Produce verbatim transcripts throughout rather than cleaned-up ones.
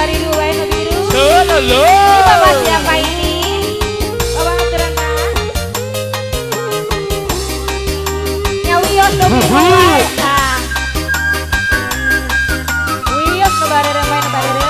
Bari Ruwain Biru. Ini Bapak siapa ini? Bapak aturan Mas. Nyawiyos do Bapak. Wiyos do Bari Ruwain Bari Ruwain.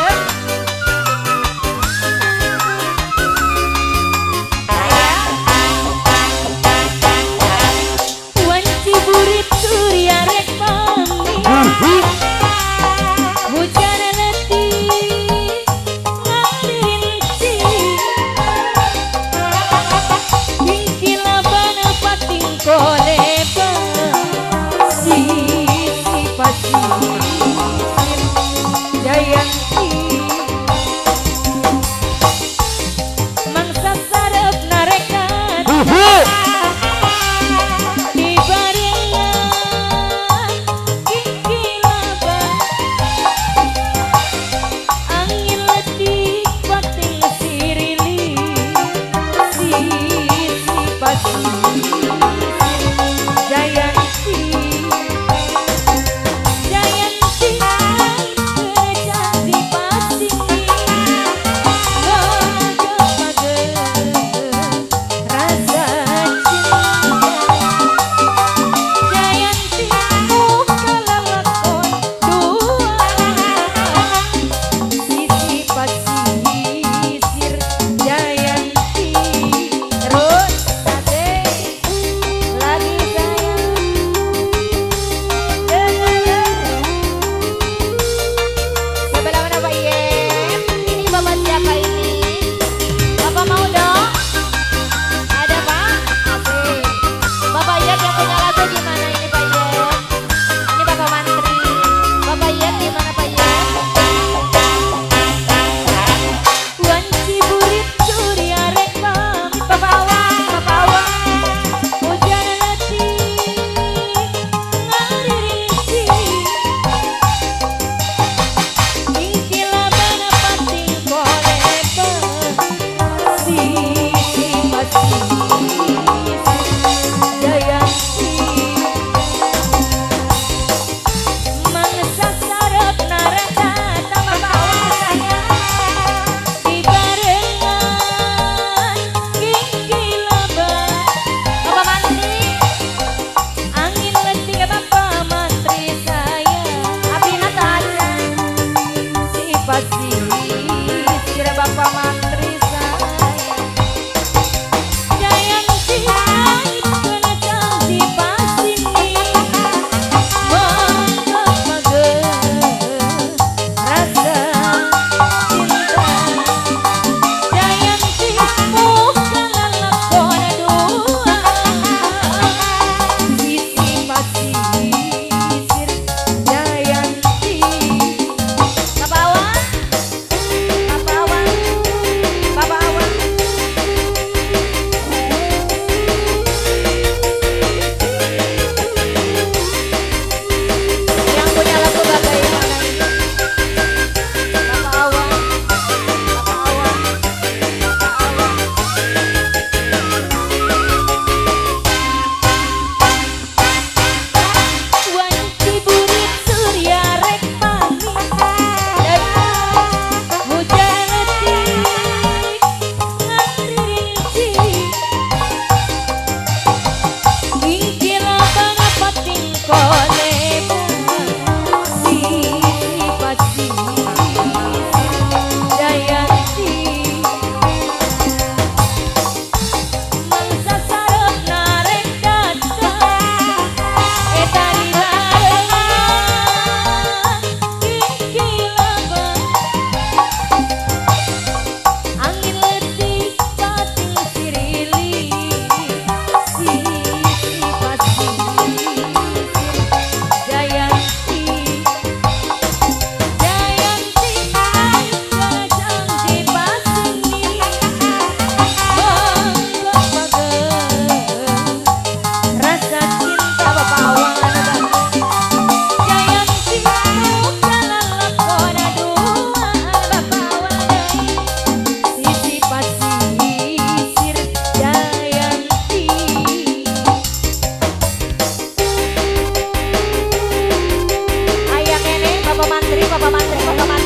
Terima kasih.